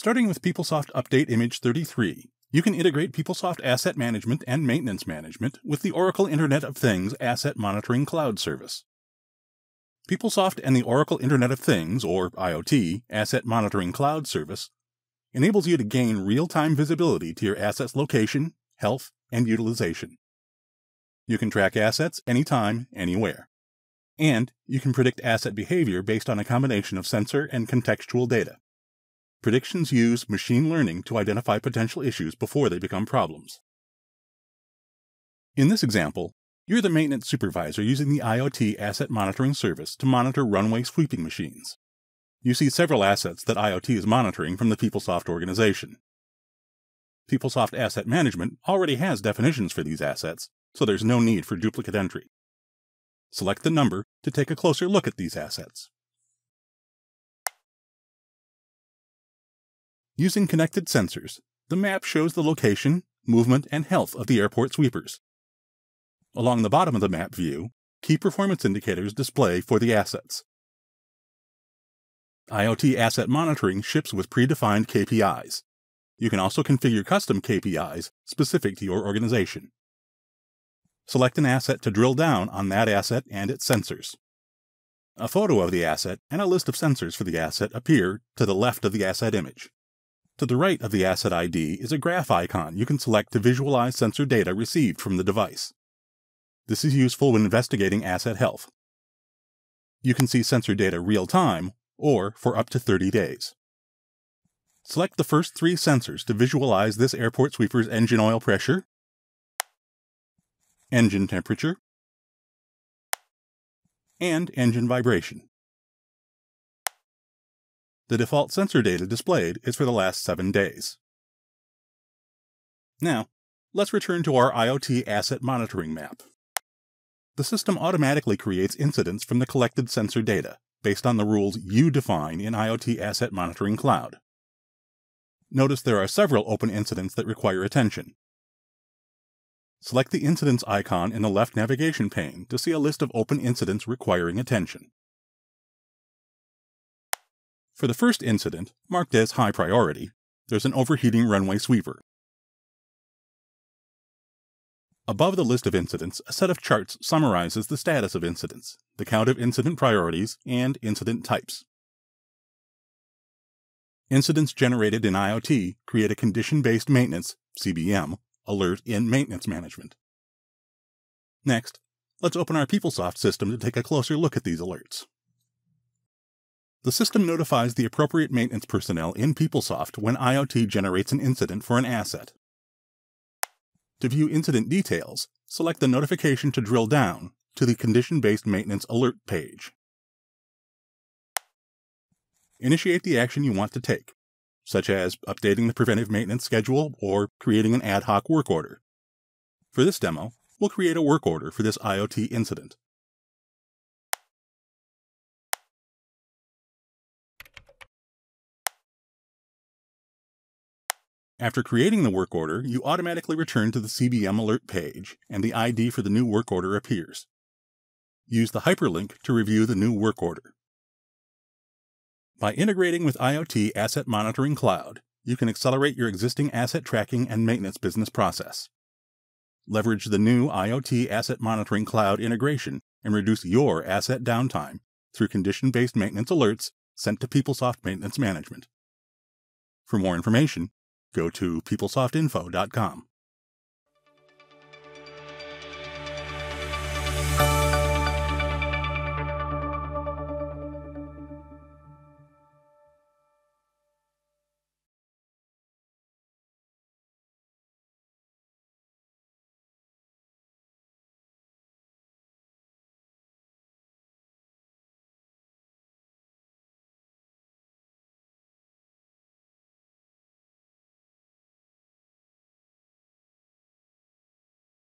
Starting with PeopleSoft Update Image 33, you can integrate PeopleSoft Asset Management and Maintenance Management with the Oracle Internet of Things Asset Monitoring Cloud Service. PeopleSoft and the Oracle Internet of Things, or IoT, Asset Monitoring Cloud Service enables you to gain real-time visibility to your assets' location, health, and utilization. You can track assets anytime, anywhere. And you can predict asset behavior based on a combination of sensor and contextual data. Predictions use machine learning to identify potential issues before they become problems. In this example, you're the maintenance supervisor using the IoT Asset Monitoring Service to monitor runway sweeping machines. You see several assets that IoT is monitoring from the PeopleSoft organization. PeopleSoft Asset Management already has definitions for these assets, so there's no need for duplicate entry. Select the number to take a closer look at these assets. Using connected sensors, the map shows the location, movement, and health of the airport sweepers. Along the bottom of the map view, key performance indicators display for the assets. IoT Asset Monitoring ships with predefined KPIs. You can also configure custom KPIs specific to your organization. Select an asset to drill down on that asset and its sensors. A photo of the asset and a list of sensors for the asset appear to the left of the asset image. To the right of the asset ID is a graph icon you can select to visualize sensor data received from the device. This is useful when investigating asset health. You can see sensor data real-time, or for up to 30 days. Select the first three sensors to visualize this airport sweeper's engine oil pressure, engine temperature, and engine vibration. The default sensor data displayed is for the last 7 days. Now, let's return to our IoT Asset Monitoring map. The system automatically creates incidents from the collected sensor data, based on the rules you define in IoT Asset Monitoring Cloud. Notice there are several open incidents that require attention. Select the incidents icon in the left navigation pane to see a list of open incidents requiring attention. For the first incident, marked as high priority, there's an overheating runway sweeper. Above the list of incidents, a set of charts summarizes the status of incidents, the count of incident priorities, and incident types. Incidents generated in IoT create a condition-based maintenance (CBM) alert in maintenance management. Next, let's open our PeopleSoft system to take a closer look at these alerts. The system notifies the appropriate maintenance personnel in PeopleSoft when IoT generates an incident for an asset. To view incident details, select the notification to drill down to the Condition-Based Maintenance Alert page. Initiate the action you want to take, such as updating the preventive maintenance schedule or creating an ad hoc work order. For this demo, we'll create a work order for this IoT incident. After creating the work order, you automatically return to the CBM alert page, and the ID for the new work order appears. Use the hyperlink to review the new work order. By integrating with IoT Asset Monitoring Cloud, you can accelerate your existing asset tracking and maintenance business process. Leverage the new IoT Asset Monitoring Cloud integration and reduce your asset downtime through condition-based maintenance alerts sent to PeopleSoft Maintenance Management. For more information, go to PeopleSoftInfo.com.